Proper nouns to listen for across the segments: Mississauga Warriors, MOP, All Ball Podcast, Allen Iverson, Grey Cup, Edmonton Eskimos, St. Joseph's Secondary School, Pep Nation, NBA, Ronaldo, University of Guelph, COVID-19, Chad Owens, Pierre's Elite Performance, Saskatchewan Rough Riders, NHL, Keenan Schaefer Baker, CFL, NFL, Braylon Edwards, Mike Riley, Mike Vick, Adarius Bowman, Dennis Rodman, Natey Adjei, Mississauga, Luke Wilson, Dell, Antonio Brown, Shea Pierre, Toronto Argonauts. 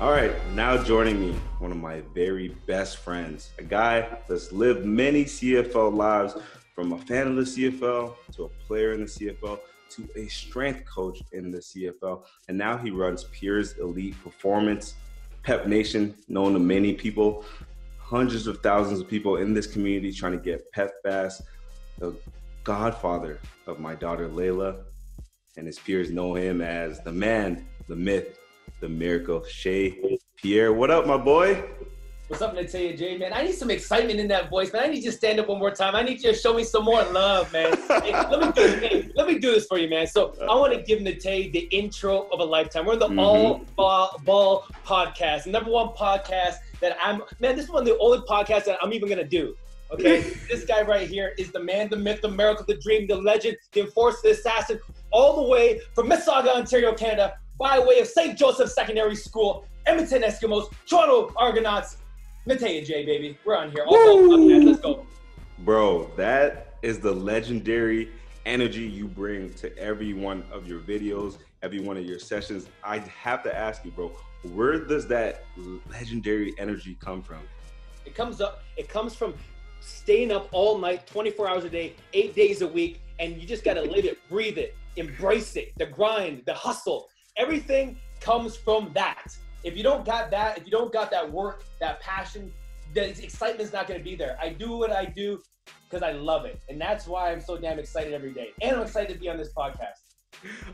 All right, now joining me, one of my very best friends, a guy that's lived many CFL lives, from a fan of the CFL to a player in the CFL to a strength coach in the CFL. And now he runs Pierre's Elite Performance, Pep Nation, known to many people, hundreds of thousands of people in this community trying to get Pep fast, the godfather of my daughter Layla. And his peers know him as the man, the myth, the miracle, Shea Pierre. What up, my boy? What's up, Natey Adjei, man? I need some excitement in that voice, man. I need you to stand up one more time. I need you to show me some more love, man. Hey, let me do this for you, man. So I want to give Natey the intro of a lifetime. We're the All Ball Podcast, the number one podcast that this is one of the only podcasts that I'm even going to do. Okay, this guy right here is the man, the myth, the miracle, the dream, the legend, the enforcer, the assassin, all the way from Mississauga, Ontario, Canada, by way of St. Joseph's Secondary School, Edmonton Eskimos, Toronto Argonauts, Natey Adjei, baby. We're on here. Let's go. Bro, that is the legendary energy you bring to every one of your videos, every one of your sessions. I have to ask you, bro, where does that legendary energy come from? It comes from staying up all night, 24 hours a day, 8 days a week, and you just gotta live it, breathe it, embrace it, the grind, the hustle. Everything comes from that. If you don't got that, if you don't got that work, that passion, the excitement's not gonna be there. I do what I do because I love it. And that's why I'm so damn excited every day. And I'm excited to be on this podcast.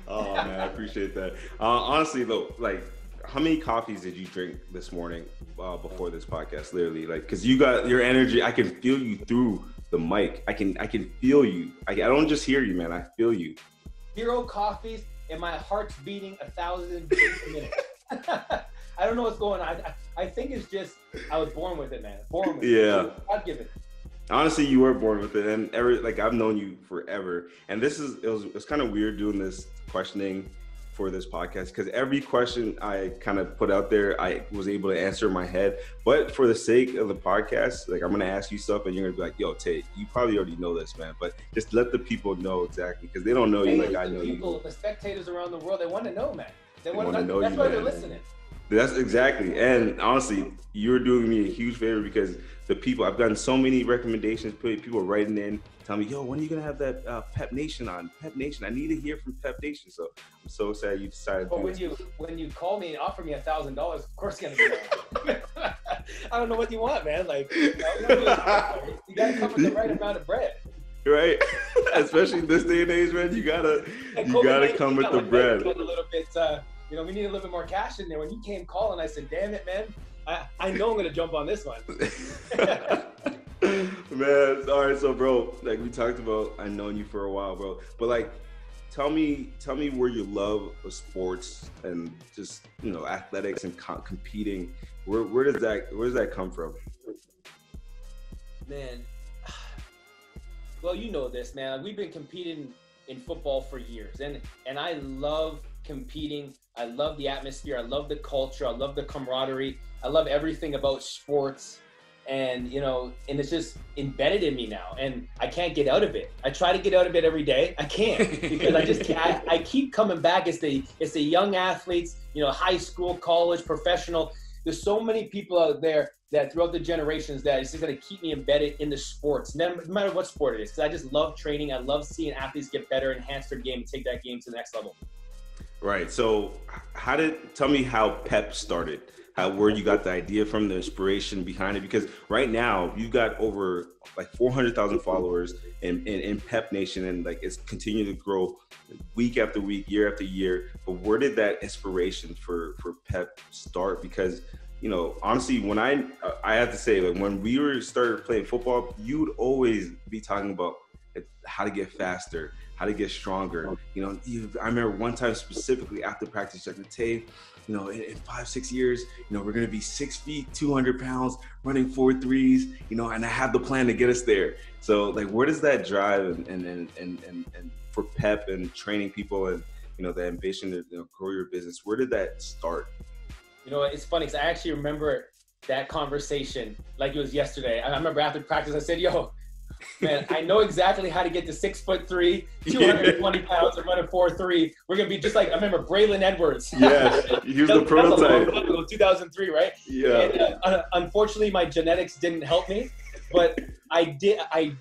Oh man, I appreciate that. Honestly though, like, how many coffees did you drink this morning before this podcast? Literally, like, because you got your energy. I can feel you through the mic. I can feel you. I don't just hear you, man. I feel you. 0 coffees and my heart's beating 1,000 beats a minute. I don't know what's going on. I think it's just I was born with it, man. Born with it. Yeah. God given. Honestly, you were born with it, and I've known you forever. And it was kind of weird doing this questioning for this podcast, because every question I kind of put out there, I was able to answer in my head. But for the sake of the podcast, like, I'm going to ask you stuff and you're going to be like, yo, Tate, you probably already know this, man. But just let the people know exactly, because they don't know you like I know you. The spectators around the world, they want to know, man. They want to know you. That's why they're listening. That's exactly. And honestly, you're doing me a huge favor, because the people, I've gotten so many recommendations, people writing in, telling me, yo, when are you going to have that Pep Nation on? Pep Nation, I need to hear from Pep Nation. So I'm so sad you decided to do this. When you call me and offer me $1,000, of course you're going to do that. I don't know what you want, man. Like, you got to cover the right amount of bread. Right, especially this day and age, man. You gotta come with the bread. A little bit, we need a little bit more cash in there. When you came calling, I said, "Damn it, man! I know I'm gonna jump on this one." Man, all right, so bro, like we talked about, I've known you for a while, bro. But like, tell me where your love of sports and just athletics and competing, where does that come from? Man. Well, you know this, man. We've been competing in football for years, and I love competing. I love the atmosphere. I love the culture. I love the camaraderie. I love everything about sports, and it's just embedded in me now, and I can't get out of it. I try to get out of it every day. I can't, because I just can't. I keep coming back. It's the young athletes, high school, college, professional. There's so many people out there that throughout the generations that it's just going to keep me embedded in the sports, no matter what sport it is, because I just love training. I love seeing athletes get better, enhance their game, take that game to the next level. Right. So tell me how Pep started, where you got the idea from, the inspiration behind it, because right now you've got over like 400,000 followers in Pep Nation, and like it's continuing to grow week after week, year after year. But where did that inspiration for Pep start? Because honestly, when I have to say, like, when we started playing football, you'd always be talking about how to get faster, how to get stronger. I remember one time specifically after practice, like, Tate, in 5-6 years, we're going to be 6 feet, 200 pounds, running 4.3s, and I have the plan to get us there. So like, where does that drive and for Pep and training people and, the ambition to grow your business, where did that start? It's funny, because I actually remember that conversation like it was yesterday. I remember after practice, I said, yo, man, I know exactly how to get to 6'3", 220 pounds, and run a 4.3. We're going to be just like, I remember Braylon Edwards. Yeah, he was the prototype. 2003, right? Yeah. And, unfortunately, my genetics didn't help me, but I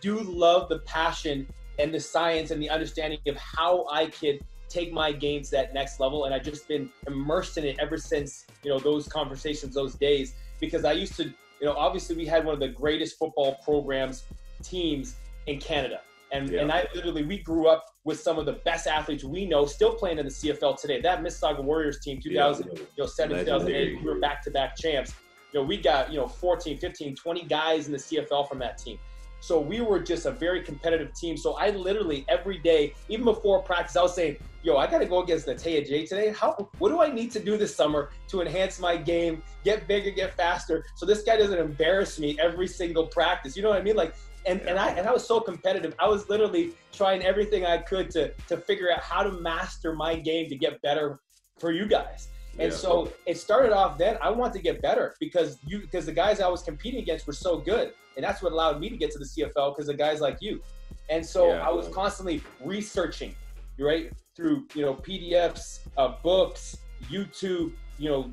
do love the passion and the science and the understanding of how I could take my game to that next level. And I've just been immersed in it ever since, you know, those conversations, those days, because I used to, you know, obviously we had one of the greatest football programs, teams in Canada. And, yeah. and I literally, we grew up with some of the best athletes we know still playing in the CFL today. That Mississauga Warriors team, 2007, 2008, we were back-to-back champs. You know, we got, you know, 14, 15, 20 guys in the CFL from that team. So we were just a very competitive team. So I literally every day, even before practice, I was saying, yo, I got to go against Natey Adjei today. What do I need to do this summer to enhance my game, get bigger, get faster, so this guy doesn't embarrass me every single practice? You know what I mean? Like, and I was so competitive. I was literally trying everything I could to figure out how to master my game to get better for you guys. And so it started off then, I wanted to get better because the guys I was competing against were so good. And that's what allowed me to get to the CFL, because the guys like you. And so I was constantly researching, right? Through, you know, PDFs, books, YouTube, you know,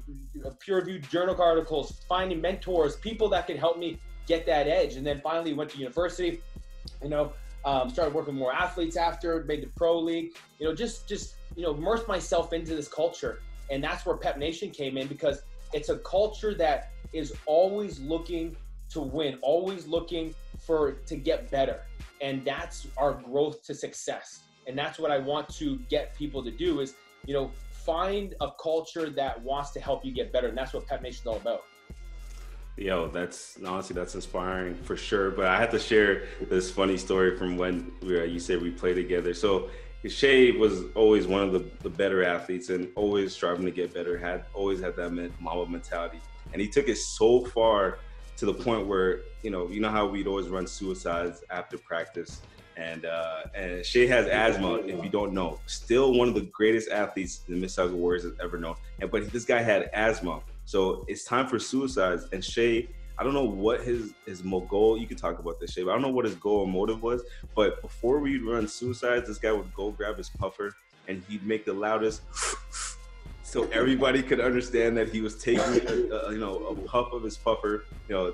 peer-reviewed journal articles, finding mentors, people that could help me get that edge. And then finally went to university, you know, started working with more athletes after, made the pro league, you know, just, you know, immersed myself into this culture. And that's where Pep Nation came in, because it's a culture that is always looking to win, always looking to get better. And that's our growth to success. And that's what I want to get people to do is, you know, find a culture that wants to help you get better. And that's what Pep Nation is all about. Yo, that's honestly, that's inspiring for sure. But I had to share this funny story from when you said we play together. So Shea was always one of the better athletes and always striving to get better, always had that mama mentality. And he took it so far to the point where, you know how we'd always run suicides after practice. And Shea has asthma, if you don't know. Still one of the greatest athletes the Mississauga Warriors has ever known. But this guy had asthma. So it's time for suicides. And Shea, I don't know what his goal, you can talk about this, Shea, but I don't know what his goal or motive was. But before we run suicides, this guy would go grab his puffer and he'd make the loudest so everybody could understand that he was taking a puff of his puffer, you know,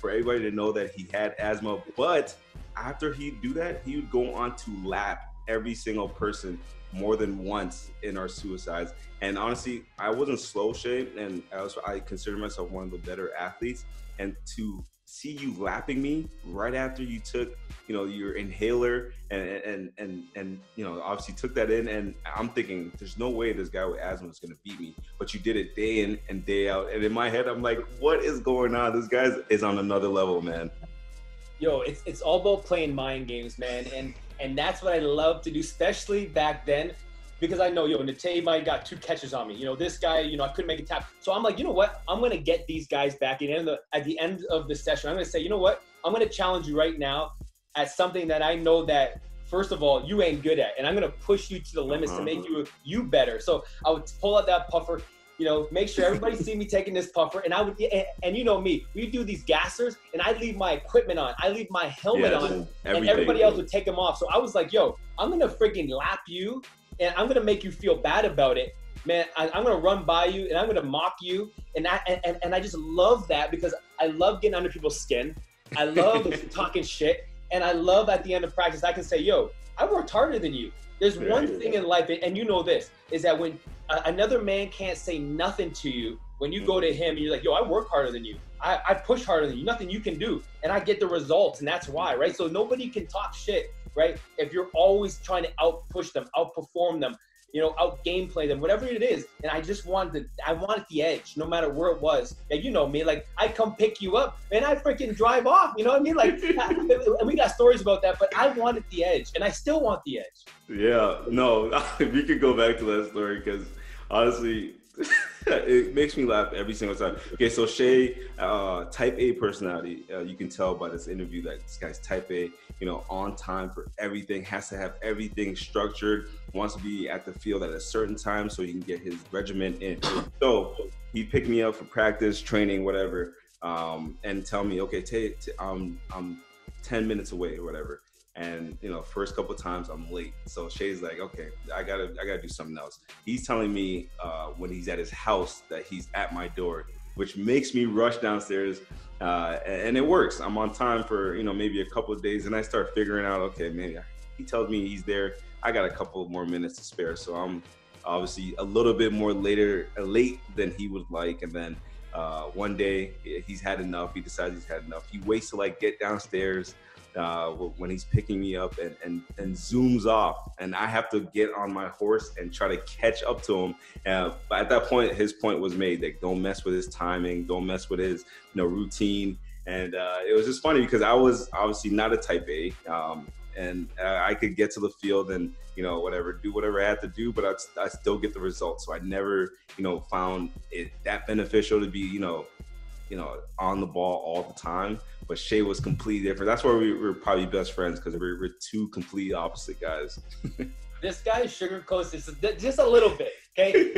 for everybody to know that he had asthma. But after he'd do that, he would go on to lap every single person more than once in our suicides. And honestly, I wasn't slow, Shea, and I consider myself one of the better athletes. And to see you lapping me right after you took, you know, your inhaler and you know, obviously took that in, and I'm thinking, there's no way this guy with asthma is gonna beat me. But you did it day in and day out. And in my head, I'm like, what is going on? This guy is on another level, man. Yo, it's all about playing mind games, man. And that's what I love to do, especially back then, because I know, yo, Natey might got 2 catches on me. You know, this guy, you know, I couldn't make a tap. So I'm like, you know what? I'm going to get these guys back. And at the end of the session, I'm going to say, you know what? I'm going to challenge you right now at something that I know that, first of all, you ain't good at. And I'm going to push you to the limits to make you better. So I would pull out that puffer, you know, make sure everybody see me taking this puffer. And I would, and you know me, we do these gassers, and I leave my equipment on, I leave my helmet on, and everybody else would take them off. So I was like, yo, I'm gonna freaking lap you, and I'm gonna make you feel bad about it, man. I'm gonna run by you, and I'm gonna mock you, and I just love that, because I love getting under people's skin. I love talking shit, and I love at the end of practice I can say, yo, I worked harder than you. There's one thing in life, and you know this, is that when another man can't say nothing to you, when you go to him and you're like, yo, I work harder than you. I push harder than you. Nothing you can do. And I get the results, and that's why, right? So nobody can talk shit, right? If you're always trying to outpush them, outperform them, you know, out-gameplay them, whatever it is. And I just wanted the edge, no matter where it was. And you know me, like, I come pick you up, and I freaking drive off, you know what I mean? Like, and we got stories about that, but I wanted the edge, and I still want the edge. Yeah, no, we could go back to that story, because honestly, it makes me laugh every single time. Okay, so Shea, type A personality. You can tell by this interview that this guy's type A, you know, on time for everything, has to have everything structured, wants to be at the field at a certain time so he can get his regimen in. So he picked me up for practice, training, whatever, and tell me, okay, I'm 10 minutes away or whatever. And, you know, first couple of times I'm late. So Shea's like, okay, I gotta do something else. He's telling me when he's at his house that he's at my door, which makes me rush downstairs. And it works. I'm on time for, you know, maybe a couple of days, and I start figuring out, okay, maybe he tells me he's there. I got a couple more minutes to spare. So I'm obviously a little bit more late than he would like. And then one day he's had enough. He decides he's had enough. He waits to like get downstairs when he's picking me up and zooms off, and I have to get on my horse and try to catch up to him. But at that point, his point was made, like, don't mess with his timing, don't mess with his, you know, routine. And it was just funny because I was obviously not a type A, and I could get to the field and, you know, whatever, do whatever I had to do, but I still get the results. So I never, you know, found it that beneficial to be, you know, on the ball all the time. But Shea was completely different. That's why we were probably best friends, because we're two complete opposite guys. This guy sugarcoats this just a little bit, okay?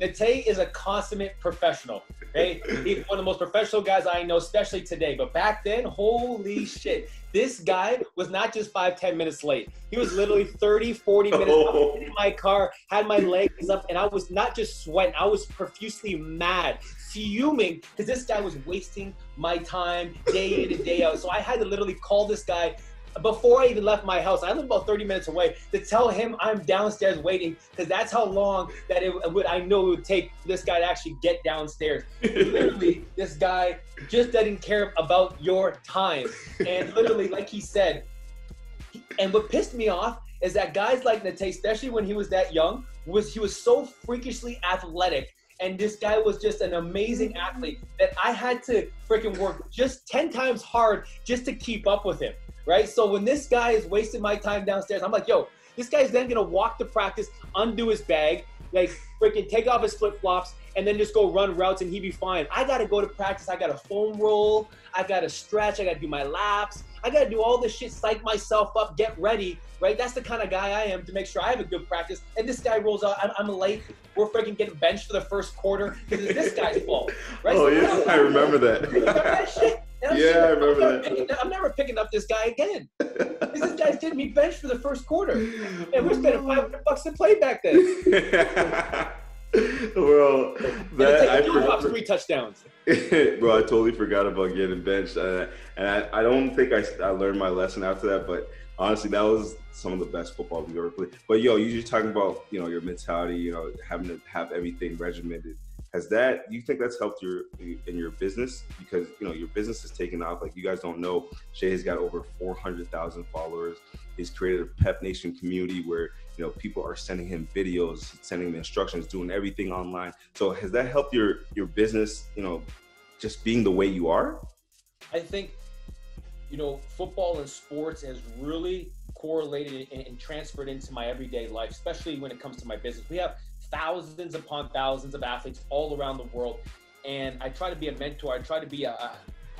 Natey is a consummate professional, okay? He's one of the most professional guys I know, especially today. But back then, holy shit. This guy was not just 5-10 minutes late. He was literally 30, 40 minutes. Oh. I was in my car, had my legs up, and I was not just sweating. I was profusely mad, fuming, because this guy was wasting my time day in and day out. So I had to literally call this guy before I even left my house. I live about 30 minutes away, to tell him I'm downstairs waiting, because that's how long that it would take for this guy to actually get downstairs. Literally, this guy just doesn't care about your time. And literally, like he said, and what pissed me off is that guys like Natey, especially when he was that young, he was so freakishly athletic. And this guy was just an amazing athlete that I had to freaking work just 10 times hard just to keep up with him. Right? So when this guy is wasting my time downstairs, I'm like, yo, this guy's then gonna walk to practice, undo his bag, like freaking take off his flip-flops, and then just go run routes and he'd be fine. I gotta go to practice, I gotta foam roll, I gotta stretch, I gotta do my laps, I gotta do all this shit, psych myself up, get ready, right? That's the kind of guy I am, to make sure I have a good practice. And this guy rolls out, I'm late, we're freaking getting benched for the first quarter, because it's this guy's fault, right? Oh, so yeah, I remember that. You know that shit? Yeah, I remember that. I'm never picking up this guy again. This guy's getting me benched for the first quarter. And we're spending $500 to play back then. Well, that I forgot. 3 touchdowns. Bro, I totally forgot about getting benched. And I don't think I learned my lesson after that. But honestly, that was some of the best football we've ever played. But, yo, you're just talking about, you know, your mentality, you know, having to have everything regimented. Has that, you think that's helped in your business? Because, you know, your business has taken off. Like, you guys don't know, Shea has got over 400,000 followers. He's created a Pep Nation community where, you know, people are sending him videos, sending him instructions, doing everything online. So has that helped your business, you know, just being the way you are? I think, you know, football and sports has really correlated and transferred into my everyday life, especially when it comes to my business. We have thousands upon thousands of athletes all around the world. And I try to be a mentor. I try to be a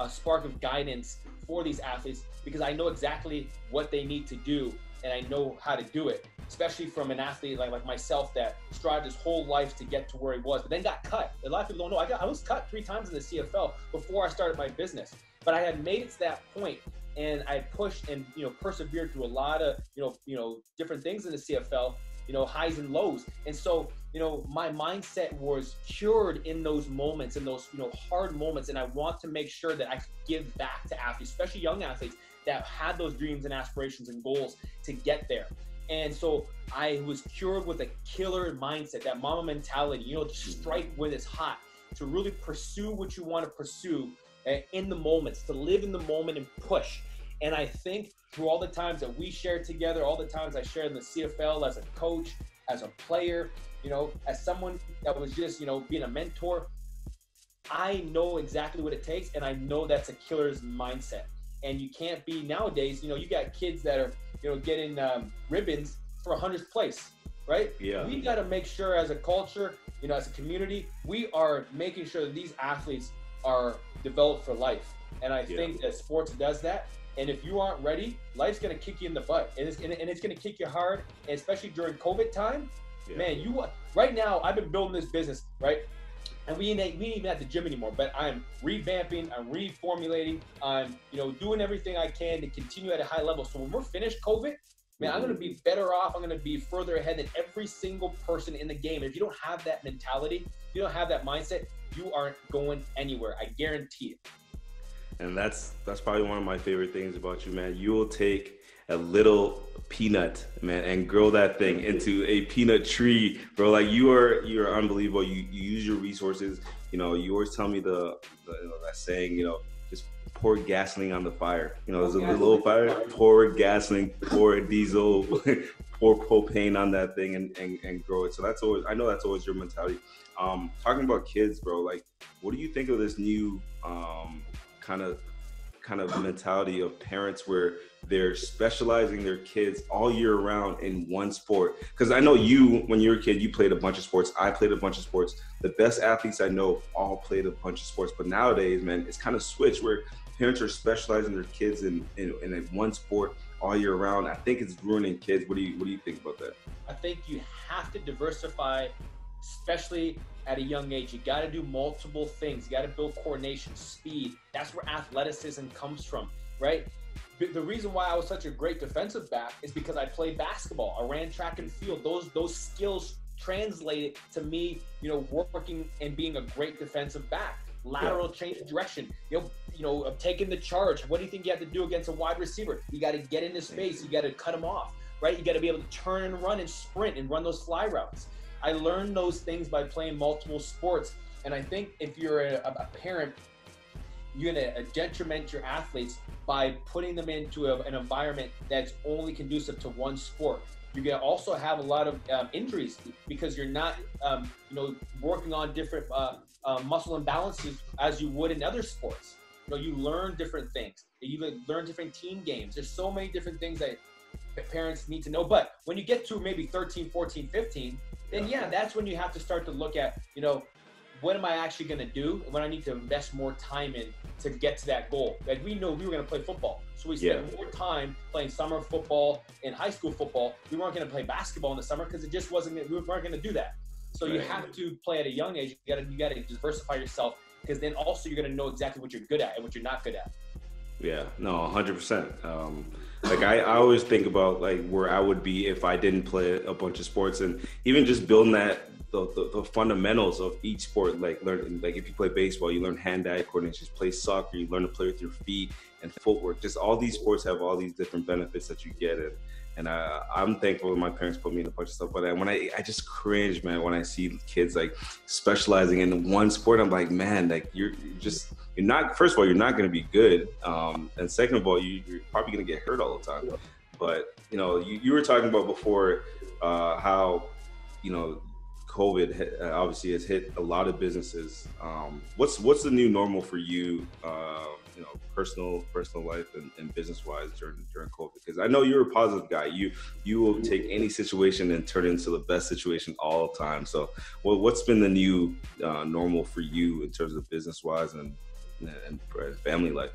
spark of guidance for these athletes, because I know exactly what they need to do and I know how to do it, especially from an athlete like myself that strived his whole life to get to where he was, but then got cut. A lot of people don't know. I was cut 3 times in the CFL before I started my business, but I had made it to that point. And I pushed and, you know, persevered through a lot of, you know, different things in the CFL, you know, highs and lows. And so, you know, my mindset was cured in those moments, in those, you know, hard moments. And I want to make sure that I give back to athletes, especially young athletes that had those dreams and aspirations and goals to get there. And so I was cured with a killer mindset, that mama mentality, you know, to strike when it's hot, to really pursue what you want to pursue in the moments, to live in the moment and push. And I think through all the times that we shared together, all the times I shared in the CFL as a coach, as a player, you know, as someone that was just, you know, being a mentor, I know exactly what it takes. And I know that's a killer's mindset. And you can't be nowadays, you know, you got kids that are, you know, getting ribbons for 100th place, right? Yeah. We got to make sure as a culture, you know, as a community, we are making sure that these athletes are developed for life. And I think that sports does that. And if you aren't ready, life's going to kick you in the butt. And it's going to kick you hard, and especially during COVID time. Yeah. Man, right now, I've been building this business, right? And we ain't even at the gym anymore, but I'm revamping, I'm reformulating, I'm, doing everything I can to continue at a high level. So when we're finished COVID, man, I'm going to be better off. I'm going to be further ahead than every single person in the game. If you don't have that mentality, if you don't have that mindset, you aren't going anywhere. I guarantee it. And that's probably one of my favorite things about you, man. You will take a little peanut, man, and grow that thing into a peanut tree, bro. Like you're unbelievable. You use your resources. You always tell me that saying, just pour gasoline on the fire. There's a little fire, pour gasoline, pour diesel, pour propane on that thing and grow it. So that's always, I know that's always your mentality. Talking about kids, bro, like what do you think of this new kind of mentality of parents where they're specializing their kids all year round in one sport? Because I know you, when you were a kid, you played a bunch of sports. I played a bunch of sports. The best athletes I know all played a bunch of sports. But nowadays, man, it's kind of switched where parents are specializing their kids in one sport all year round. I think it's ruining kids. What do you think about that? I think you have to diversify, especially at a young age. You got to do multiple things. You got to build coordination, speed. That's where athleticism comes from, right? The reason why I was such a great defensive back is because I played basketball. I ran track and field. Those skills translated to me, working and being a great defensive back. Lateral change of direction, taking the charge. What do you think you have to do against a wide receiver? You got to get into space. You got to cut him off, right? You got to be able to turn and run and sprint and run those fly routes. I learned those things by playing multiple sports. And I think if you're a parent, you're going to detriment your athletes by putting them into an environment that's only conducive to one sport. You're going to also have a lot of injuries because you're not, working on different muscle imbalances as you would in other sports. You learn different things. You learn different team games. There's so many different things that parents need to know. But when you get to maybe 13, 14, 15, then that's when you have to start to look at, what am I actually going to do? What I need to invest more time in to get to that goal. Like we know we were going to play football. So we spent more time playing summer football and high school football. We weren't going to play basketball in the summer because it just wasn't, we weren't going to do that. So you have to play at a young age. You got to diversify yourself because then also you're going to know exactly what you're good at and what you're not good at. Yeah, no, 100%. Like I always think about like where I would be if I didn't play a bunch of sports, and even just building that the fundamentals of each sport, like learning, like if you play baseball, you learn hand-eye coordination. Just play soccer, you learn to play with your feet and footwork. Just all these sports have all these different benefits that you get. And I'm thankful my parents put me in a bunch of stuff. But when I just cringe, man, when I see kids like specializing in one sport, I'm like, man, like you're not, first of all, you're not going to be good. And second of all, you're probably going to get hurt all the time. But, you were talking about before how, COVID obviously has hit a lot of businesses. What's the new normal for you, personal life and business wise during COVID? Because I know you're a positive guy. You will take any situation and turn it into the best situation all the time. So, what's been the new normal for you in terms of business wise and family life?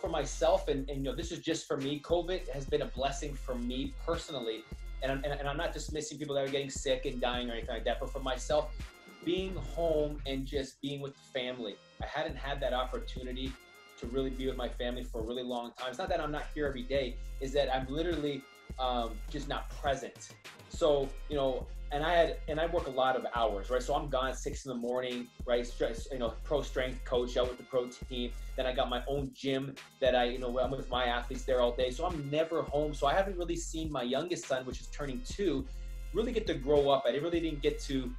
For myself, and this is just for me. COVID has been a blessing for me personally. And I'm not dismissing people that are getting sick and dying or anything like that, but for myself, being home and just being with the family, I hadn't had that opportunity to really be with my family for a really long time. It's not that I'm not here every day, is that I'm literally just not present. So, and I work a lot of hours, right? So I'm gone 6 a.m, right? Pro strength coach out with the pro team. Then I got my own gym that I'm with my athletes there all day. So I'm never home. So I haven't really seen my youngest son, which is turning 2, really get to grow up. I really didn't get to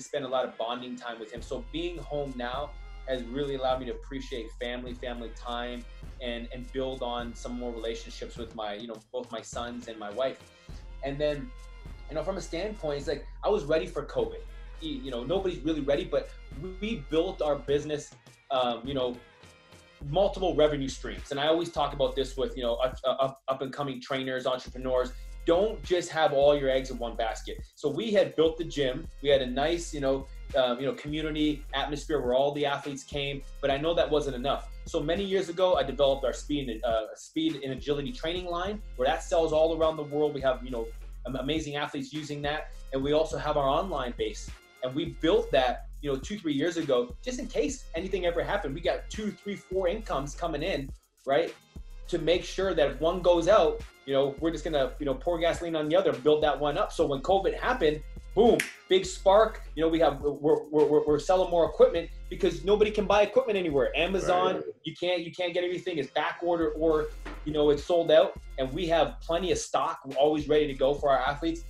spend a lot of bonding time with him. So being home now has really allowed me to appreciate family time and build on some more relationships with my, both my sons and my wife. And then, from a standpoint, it's like I was ready for COVID. Nobody's really ready, but we built our business, multiple revenue streams. And I always talk about this with, up and coming trainers, entrepreneurs. Don't just have all your eggs in one basket. So we had built the gym. We had a nice, community atmosphere where all the athletes came, but I know that wasn't enough. So many years ago, I developed our speed and agility training line, where that sells all around the world. We have, amazing athletes using that. And we also have our online base, and we built that you know, 2-3 years ago, just in case anything ever happened. We got 2, 3, 4 incomes coming in, right? To make sure that if one goes out, you know, we're just gonna, you know, pour gasoline on the other and build that one up. So when COVID happened, boom, big spark. You know, we're selling more equipment because nobody can buy equipment anywhere. Amazon, right. you can't get everything. It's back order or, you know, it's sold out, and we have plenty of stock. We're always ready to go for our athletes.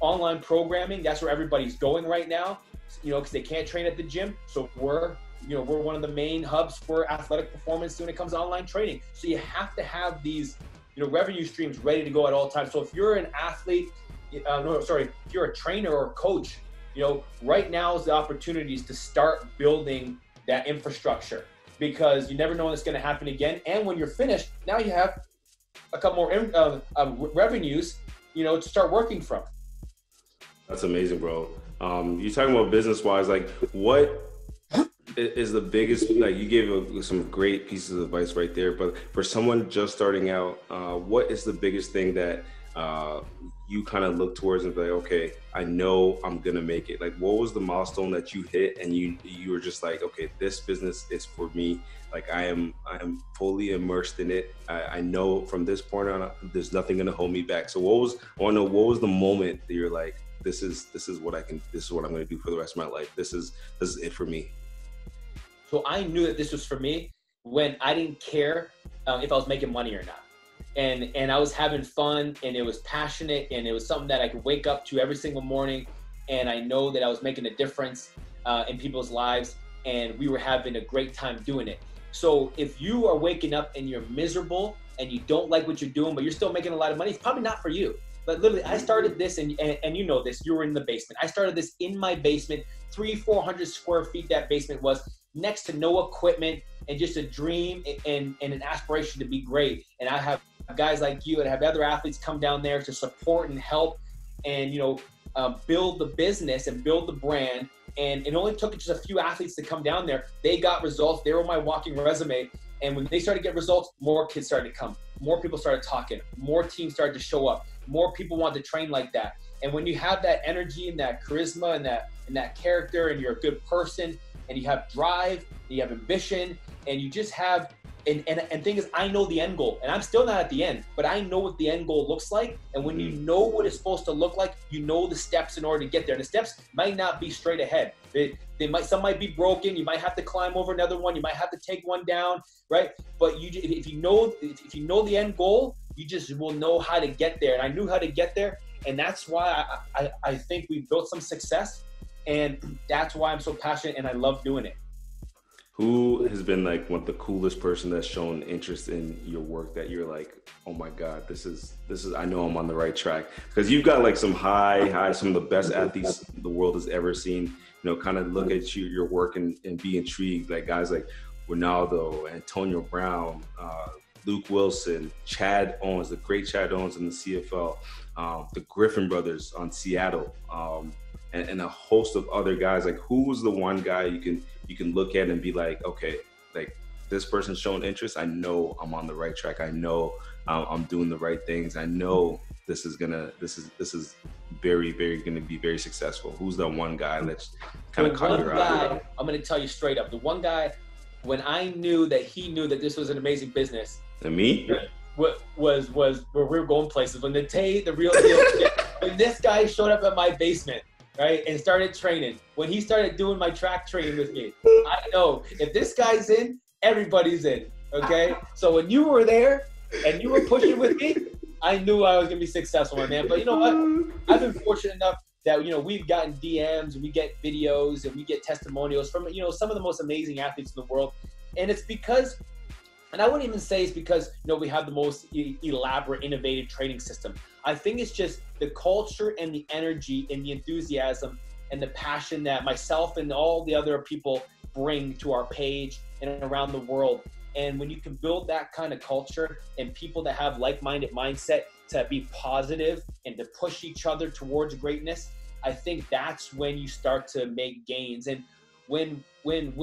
Online programming, that's where everybody's going right now, you know, because they can't train at the gym. So we're, you know, we're one of the main hubs for athletic performance when it comes to online training. So you have to have these, you know, revenue streams ready to go at all times. So if you're an athlete, if you're a trainer or a coach, you know, right now is the opportunities to start building that infrastructure, because you never know when it's going to happen again. And when you're finished, now you have a couple more revenues, you know, to start working from. That's amazing, bro. You're talking about business-wise, like what is the biggest, like you gave some great pieces of advice right there, but for someone just starting out, what is the biggest thing that you kind of look towards and be like, okay, I know I'm gonna make it? Like, what was the milestone that you hit and you were just like, okay, this business is for me. Like I am fully immersed in it. I know from this point on, there's nothing gonna hold me back. So I wanna know what was the moment that you're like, this is what I'm gonna do for the rest of my life. This is it for me. So I knew that this was for me when I didn't care if I was making money or not. And I was having fun, and it was passionate, and it was something that I could wake up to every single morning. And I know that I was making a difference in people's lives, and we were having a great time doing it. So if you are waking up and you're miserable and you don't like what you're doing, but you're still making a lot of money, it's probably not for you. But literally, I started this, and you know this, you were in the basement. I started this in my basement, 300-400 square feet that basement was, next to no equipment, and just a dream and an aspiration to be great. And I have guys like you and I have other athletes come down there to support and help and, you know, build the business and build the brand. And it only took just a few athletes to come down there. They got results. They were my walking resume. And when they started to get results, more kids started to come. More people started talking. More teams started to show up. More people wanted to train like that. And when you have that energy and that charisma and that character, and you're a good person, and you have drive, and you have ambition, and you just have, and thing is, I know the end goal, and I'm still not at the end, but I know what the end goal looks like. And when you know what it's supposed to look like, you know the steps in order to get there. And the steps might not be straight ahead. Some might be broken. You might have to climb over another one. You might have to take one down, right? But if you know the end goal, you just will know how to get there. And I knew how to get there. And that's why I think we built some success. And that's why I'm so passionate and I love doing it. Who has been like one of the coolest person that's shown interest in your work that you're like, oh my God, this is, I know I'm on the right track? Because you've got like some high, some of the best athletes the world has ever seen, you know, kind of look at your work and be intrigued. Like guys like Ronaldo, Antonio Brown, Luke Wilson, Chad Owens, the great Chad Owens in the CFL, the Griffin brothers on Seattle, and a host of other guys. Like, who was the one guy you can look at and be like, okay, like this person's shown interest. I know I'm on the right track. I know I'm doing the right things. I know this is very, very gonna be very successful. Who's the one guy that's kind of caught your eye? I'm gonna tell you straight up. The one guy, when I knew that he knew that this was an amazing business. To me? What was where we were going places. When Natey, the real deal, when this guy showed up at my basement, right, and started training. When he started doing my track training with me, I know if this guy's in, everybody's in, okay? So when you were there and you were pushing with me, I knew I was gonna be successful, my man. But you know what? I've been fortunate enough that, you know, we've gotten DMs and we get videos and we get testimonials from, you know, some of the most amazing athletes in the world. And it's because, and I wouldn't even say it's because, you know, we have the most elaborate, innovative training system. I think it's just the culture and the energy and the enthusiasm and the passion that myself and all the other people bring to our page and around the world. And when you can build that kind of culture and people that have like-minded mindset to be positive and to push each other towards greatness, I think that's when you start to make gains. And when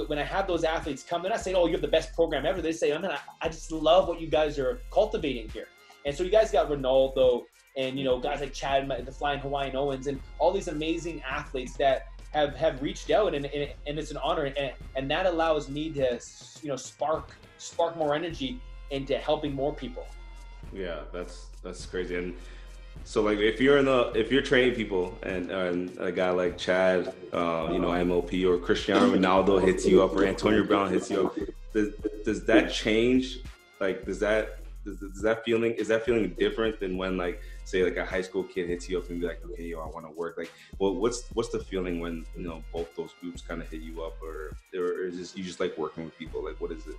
I have those athletes come, they're not saying, oh, you have the best program ever. They say, I just love what you guys are cultivating here. And so you guys got Ronaldo and, you know, guys like Chad, the Flying Hawaiian Owens, and all these amazing athletes that have reached out, and it's an honor, and that allows me to, you know, spark more energy into helping more people. Yeah, that's crazy. And so, like, if you're training people, and a guy like Chad, you know, MOP, or Cristiano Ronaldo hits you up, or Antonio Brown hits you up, does that change? Like, is that feeling different than when, like, say, like a high school kid hits you up and be like, okay, yo, I want to work? Like, well, what's the feeling when, you know, both those groups kind of hit you up, or is this, you just like working with people? Like, what is it?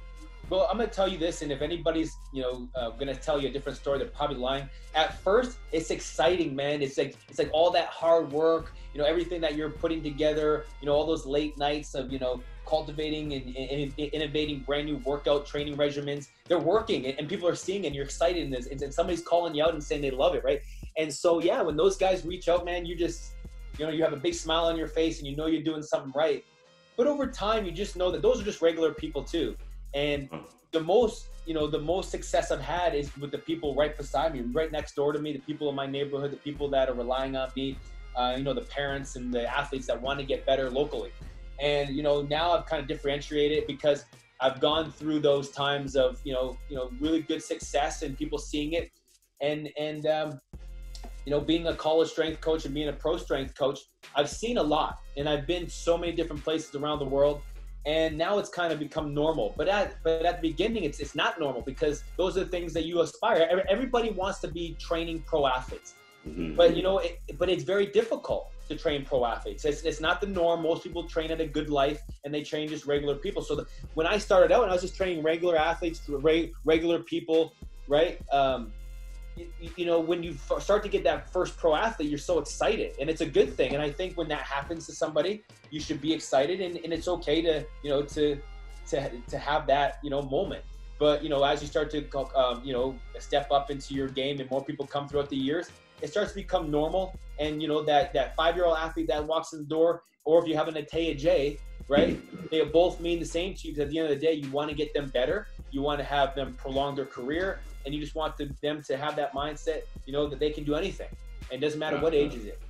Well, I'm going to tell you this, and if anybody's, you know, going to tell you a different story, they're probably lying. At first, it's exciting, man. It's like all that hard work, you know, everything that you're putting together, you know, all those late nights of, you know, cultivating and innovating brand new workout training regimens. They're working, and people are seeing, and you're excited in this, and somebody's calling you out and saying they love it, right? And so, yeah, when those guys reach out, man, you just, you know, you have a big smile on your face, and you know you're doing something right. But over time, you just know that those are just regular people too. And the most success I've had is with the people right beside me, right next door to me, the people in my neighborhood, the people that are relying on me, you know, the parents and the athletes that want to get better locally. And, you know, now I've kind of differentiated because I've gone through those times of, you know, really good success and people seeing it. And you know, being a college strength coach and being a pro strength coach, I've seen a lot, and I've been so many different places around the world. And now it's kind of become normal, but at the beginning, it's not normal, because those are the things that you aspire. Everybody wants to be training pro athletes, mm-hmm. But you know, it's very difficult to train pro athletes. It's not the norm. Most people train at a good life, and they train just regular people. So when I started out, and I was just training regular athletes, regular people, right? You know, when you start to get that first pro athlete, you're so excited, and it's a good thing. And I think when that happens to somebody, you should be excited, and it's okay to, you know, to have that, you know, moment. But, you know, as you start to, you know, step up into your game, and more people come throughout the years, it starts to become normal. And, you know, that 5-year-old athlete that walks in the door, or if you have a Natey Adjei, right, they both mean the same to you, because at the end of the day, you want to get them better. You want to have them prolong their career, and you just want them to have that mindset, you know, that they can do anything. And it doesn't matter what age is it.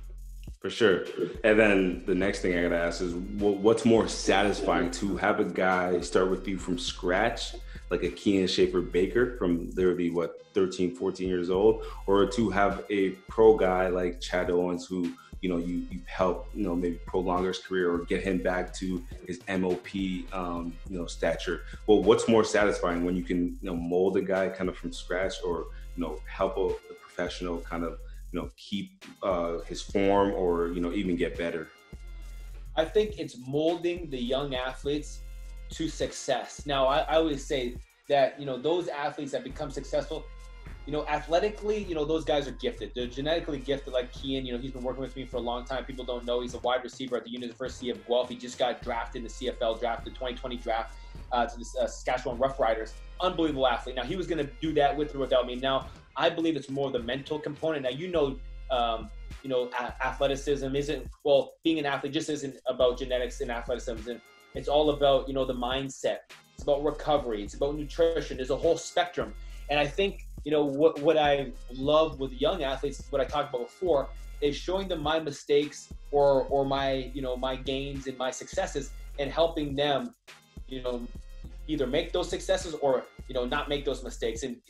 For sure. And then the next thing I got to ask is, what's more satisfying, to have a guy start with you from scratch, like a Keenan Schaefer Baker from literally, 13, 14 years old, or to have a pro guy like Chad Owens, who, you know, you've helped, you know, maybe prolong his career or get him back to his MOP, you know, stature? Well, what's more satisfying, when you can, you know, mold a guy kind of from scratch, or, you know, help a professional kind of, you know, keep his form, or, you know, even get better? I think it's molding the young athletes to success. Now, I always say that, you know, those athletes that become successful, you know, athletically, you know, those guys are gifted. They're genetically gifted, like Keenan. You know, he's been working with me for a long time. People don't know, he's a wide receiver at the University of Guelph. He just got drafted in the CFL draft, the 2020 draft, to the Saskatchewan Rough Riders. Unbelievable athlete. Now, he was going to do that with or without me. Now, I believe it's more the mental component. Now, you know, athleticism isn't, well, being an athlete just isn't about genetics and athleticism. It's all about, you know, the mindset. It's about recovery. It's about nutrition. There's a whole spectrum. And I think, you know, what I love with young athletes, what I talked about before, is showing them my mistakes or my, you know, my gains and my successes, and helping them, you know, either make those successes or, you know, not make those mistakes, and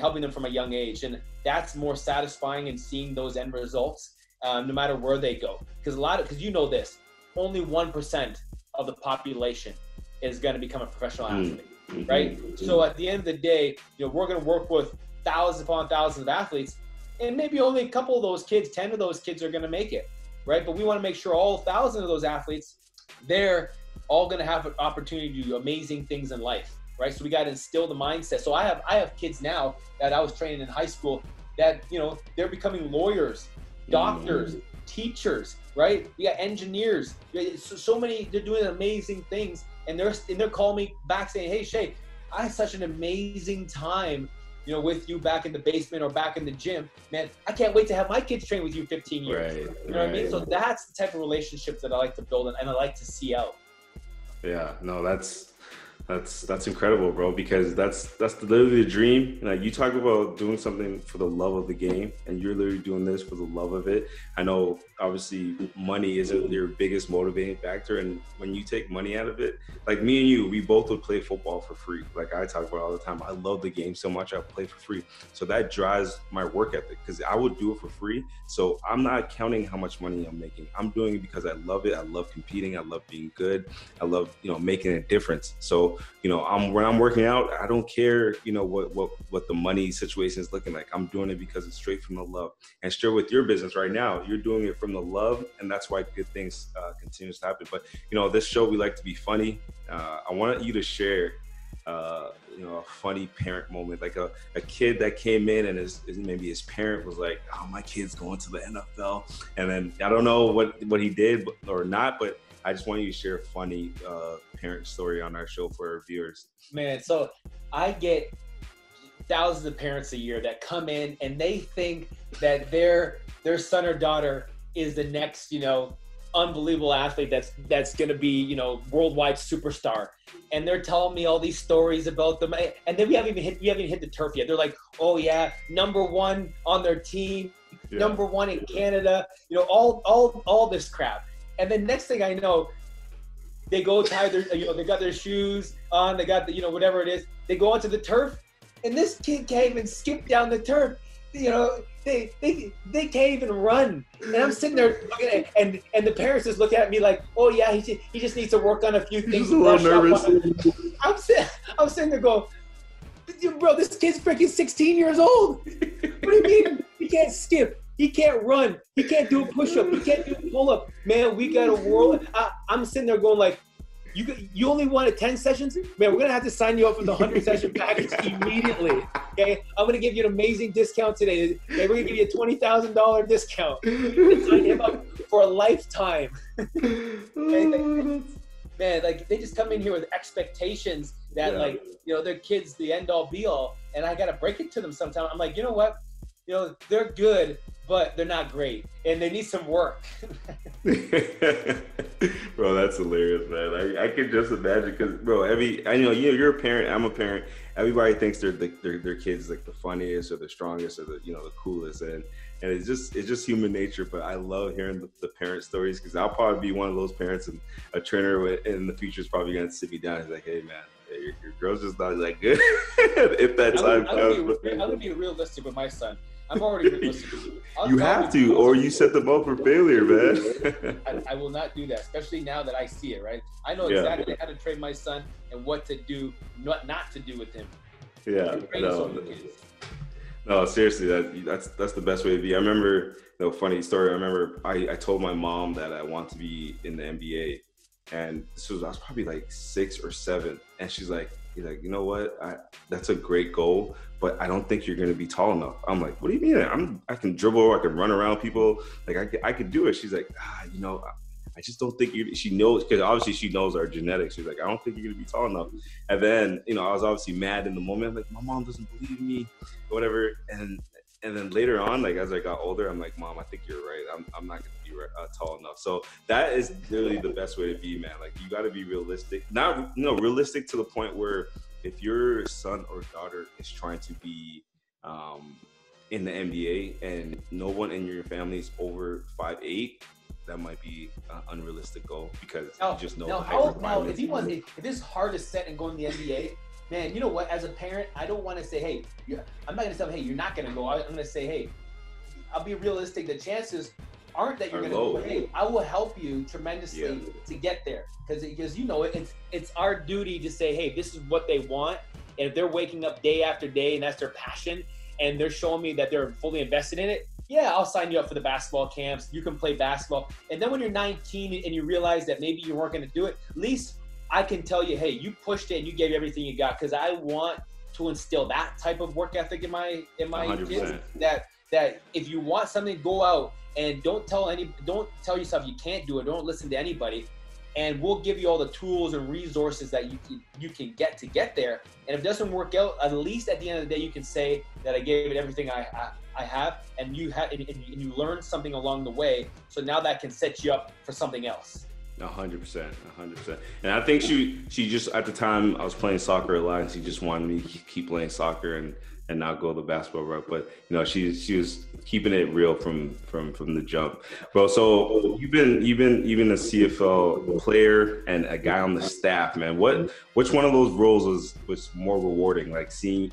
helping them from a young age. And that's more satisfying, in seeing those end results, no matter where they go. Because you know this, only 1% of the population is going to become a professional athlete. Right? So at the end of the day, you know, we're going to work with thousands upon thousands of athletes, and maybe only a couple of those kids, 10 of those kids, are going to make it, right? But we want to make sure all 1,000 of those athletes, they're all going to have an opportunity to do amazing things in life, right? So we got to instill the mindset. So I have kids now that I was training in high school that, you know, they're becoming lawyers, doctors, teachers, right? We got engineers, so many. They're doing amazing things. And they're calling me back saying, hey, Shea, I had such an amazing time, you know, with you back in the basement or back in the gym. Man, I can't wait to have my kids train with you 15 years. Right, you know what I mean? So that's the type of relationship that I like to build, and I like to see out. Yeah, no, that's That's incredible, bro, because that's literally the dream. Like, you talk about doing something for the love of the game, and you're literally doing this for the love of it. I know, obviously, money isn't your biggest motivating factor, and when you take money out of it, like me and you, we both would play football for free. Like I talk about all the time, I love the game so much, I play for free. So that drives my work ethic, because I would do it for free. So I'm not counting how much money I'm making. I'm doing it because I love it. I love competing. I love being good. I love, making a difference. So, when I'm working out, I don't care, what the money situation is looking like. I'm doing it because it's straight from the love. And sure, with your business right now, you're doing it from the love, and that's why good things continue to happen. But this show, we like to be funny. I want you to share, a funny parent moment, like a kid that came in and maybe his parent was like, "Oh, my kid's going to the NFL," and then I don't know what he did or not, but I just want you to share a funny parent story on our show for our viewers. Man, so I get thousands of parents a year that come in and they think that their son or daughter is the next, unbelievable athlete that's going to be, worldwide superstar. And they're telling me all these stories about them. And then we haven't even hit the turf yet. They're like, "Oh yeah, number one on their team, yeah. Number one in Canada," all this crap. And then next thing I know, they go tie their, they got their shoes on, they got the, whatever it is. They go onto the turf, and this kid can't even skip down the turf. They can't even run. And I'm sitting there looking at it, and the parents just look at me like, "Oh yeah, he just needs to work on a few things." He's a little nervous. I'm sitting there going, "Bro, this kid's freaking 16 years old. What do you mean he can't skip? He can't run. He can't do a push-up. He can't do a pull-up. Man, we got a world." I'm sitting there going like, you only wanted 10 sessions? Man, we're going to have to sign you up for the 100-session package immediately. Okay? I'm going to give you an amazing discount today. Okay, we're going to give you a $20,000 discount. You're going to sign him up for a lifetime. Okay? Man, they just come in here with expectations that, their kid's the end-all, be-all. And I got to break it to them sometime. I'm like, you know what? They're good, but they're not great, and they need some work. Bro, that's hilarious, man. I can just imagine, because, bro, you're a parent, I'm a parent. Everybody thinks their kids like the funniest or the strongest or the the coolest, and it's just human nature. But I love hearing the parent stories, because I'll probably be one of those parents, and a trainer in the future is probably gonna sit me down and be like, "Hey, man, your girl's just not that good." If that time comes, I'm gonna be realistic with my son. I'm already realistic. You have to, or you set them up for failure, man. I will not do that, especially now that I see it. Right, I know exactly how to train my son and what to do, not to do with him. Yeah, no, seriously, that's the best way to be. I remember, funny story. I remember I told my mom that I want to be in the NBA, and I was probably like 6 or 7, and she's like, "You know what? That's a great goal, but I don't think you're going to be tall enough." I'm like, "What do you mean? I can dribble, I can run around people, like I could do it." She's like, "I just don't think you." She knows, because obviously she knows our genetics. She's like, "I don't think you're going to be tall enough." And then I was obviously mad in the moment. I'm like, "My mom doesn't believe me," or whatever. And then later on, like as I got older, I'm like, "Mom, I think you're right. I'm not gonna be tall enough." So that is really the best way to be, man. Like, you got to be realistic, realistic to the point where if your son or daughter is trying to be in the NBA and no one in your family is over 5'8", that might be an unrealistic goal, because you just know. If it's hard to set and go in the NBA. Man, you know what? As a parent, I don't want to say, "Hey, I'm not going to tell him, hey, you're not going to go." I'm going to say, "Hey, I'll be realistic. The chances aren't that you're going to go. Hey, I will help you tremendously to get there." Because it's our duty to say, "Hey, this is what they want." And if they're waking up day after day and that's their passion, and they're showing me that they're fully invested in it, yeah, I'll sign you up for the basketball camps. You can play basketball. And then when you're 19 and you realize that maybe you weren't going to do it, at least I can tell you, hey, you pushed it and you gave everything you got, because I want to instill that type of work ethic in my 100%. Kids. That if you want something, go out and don't tell yourself you can't do it. Don't listen to anybody, and we'll give you all the tools and resources that you can get to get there. And if it doesn't work out, at least at the end of the day, you can say that I gave it everything I have, and you learned something along the way. So now that can set you up for something else. 100%. And I think she just, at the time I was playing soccer a lot, and she just wanted me to keep playing soccer and not go the basketball route. But you know, she was keeping it real from the jump. Bro, so you've been a CFL player and a guy on the staff, man. Which one of those roles was more rewarding? Like seeing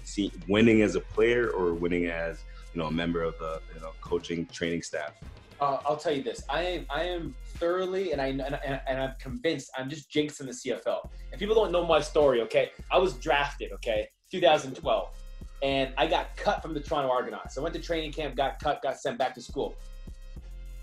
winning as a player, or winning as, you know, a member of the, you know, coaching training staff? I'll tell you this. I am thoroughly, and I'm convinced, I'm just jinxing the CFL. And people don't know my story, okay? I was drafted, okay, 2012. And I got cut from the Toronto Argonauts. I went to training camp, got cut, got sent back to school.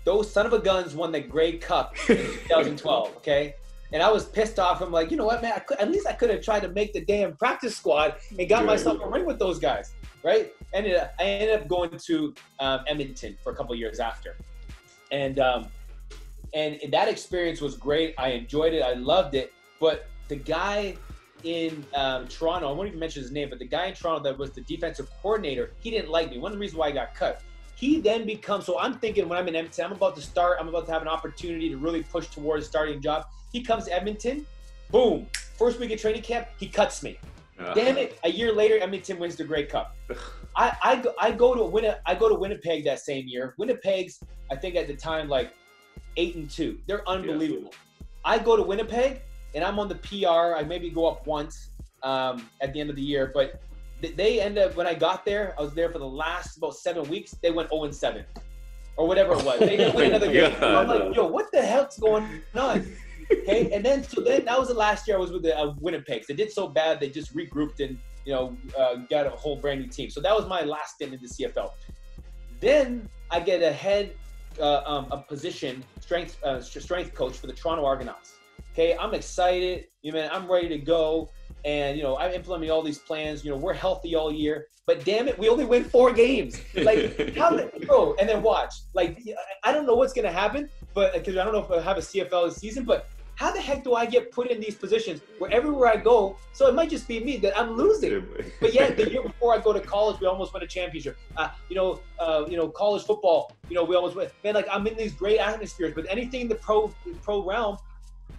Those son of a guns won the Grey Cup in 2012, okay? And I was pissed off. I'm like, you know what, man? At least I could have tried to make the damn practice squad and got myself a ring with those guys, right? I ended up going to Edmonton for a couple years after. And that experience was great. I enjoyed it. I loved it. But the guy in Toronto, I won't even mention his name, but the guy in Toronto that was the defensive coordinator, he didn't like me. One of the reasons why I got cut. He then becomes, so I'm thinking when I'm in Edmonton, I'm about to have an opportunity to really push towards starting a job. He comes to Edmonton, boom. First week of training camp, he cuts me. Damn it. A year later, Edmonton wins the Grey Cup. I go to Winnipeg that same year. Winnipeg's, I think at the time, like 8-2. They're unbelievable. Yeah. I go to Winnipeg and I'm on the PR. I maybe go up once at the end of the year, but they end up, when I got there, I was there for the last about 7 weeks. They went 0-7 or whatever it was. They didn't win another game. So I'm like, yo, what the heck's going on? Okay, and then that was the last year I was with the Winnipeg. They did so bad they just regrouped and, you know, got a whole brand new team. So that was my last stint in the CFL. Then I get a position, strength coach for the Toronto Argonauts. Okay, I'm excited. You know, man, I'm ready to go. And, you know, I'm implementing all these plans. You know, we're healthy all year. But damn it, we only win 4 games. Like, how did, bro? And then watch. Like, I don't know what's going to happen, but because I don't know if I have a CFL this season, but how the heck do I get put in these positions where everywhere I go, so it might just be me that I'm losing. But yet the year before I go to college, we almost won a championship. College football, you know, we almost win. Man, like I'm in these great atmospheres, but anything in the pro realm,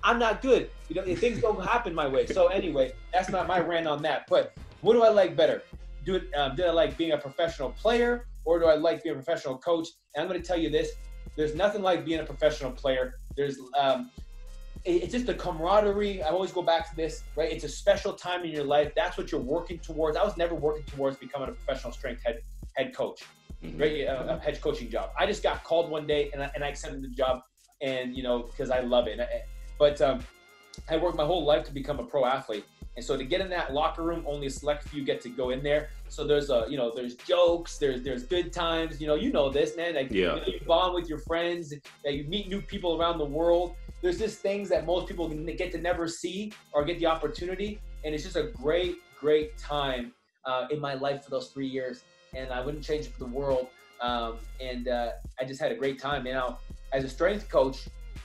I'm not good. You know, things don't happen my way. So anyway, that's not my rant on that. But what do I like better? Did I like being a professional player, or do I like being a professional coach? And I'm going to tell you this: there's nothing like being a professional player. There's it's just the camaraderie. I always go back to this, right? It's a special time in your life. That's what you're working towards. I was never working towards becoming a professional strength head coach, right? A head coaching job. I just got called one day, and I accepted the job, and you know, because I love it. But I worked my whole life to become a pro athlete. And so to get in that locker room, only a select few get to go in there. So there's there's jokes, there's good times, you know this, man. Like, yeah. You know, you bond with your friends, that you meet new people around the world. There's just things that most people get to never see or get the opportunity. And it's just a great, great time in my life for those 3 years. And I wouldn't change it for the world. I just had a great time. You know, as a strength coach,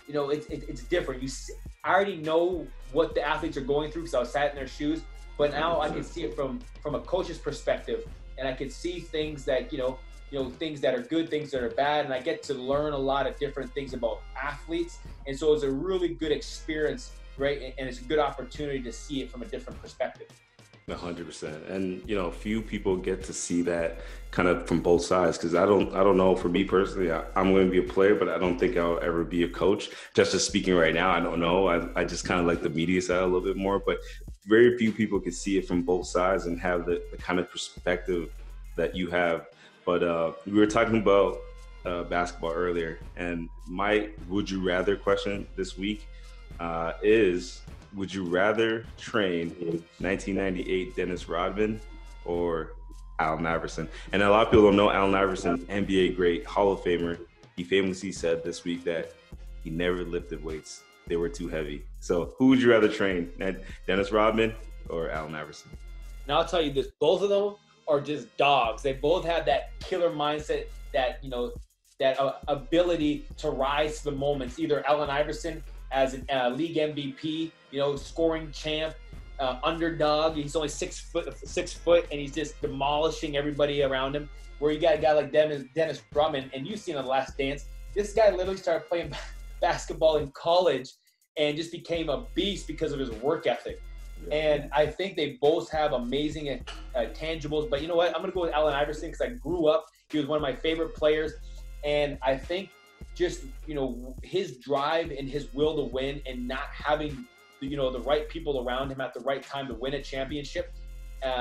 you know, it's different. I already know what the athletes are going through because I was sat in their shoes, but now I can see it from a coach's perspective, and I can see things that, you know, things that are good, things that are bad, and I get to learn a lot of different things about athletes. And so it's a really good experience, right? And it's a good opportunity to see it from a different perspective. 100%. And, you know, few people get to see that kind of from both sides, because I don't know, for me personally, I'm going to be a player, but I don't think I'll ever be a coach. Just as speaking right now, I don't know. I just kind of like the media side a little bit more, but very few people can see it from both sides and have the kind of perspective that you have. But we were talking about basketball earlier, and my would you rather question this week is, would you rather train 1998 Dennis Rodman or Allen Iverson? And a lot of people don't know Allen Iverson, NBA great, Hall of Famer. He famously said this week that he never lifted weights. They were too heavy. So who would you rather train, Dennis Rodman or Allen Iverson? Now I'll tell you this, both of them are just dogs. They both have that killer mindset, that, you know, that ability to rise to the moments. Either Allen Iverson as a league MVP, you know, scoring champ, underdog. He's only 6 foot, and he's just demolishing everybody around him. Where you got a guy like Dennis Rodman, and you've seen on The Last Dance, this guy literally started playing basketball in college and just became a beast because of his work ethic. Yeah. And I think they both have amazing tangibles. But you know what? I'm going to go with Allen Iverson because I grew up. He was one of my favorite players. And I think just, you know, his drive and his will to win and not having, you know, the right people around him at the right time to win a championship. You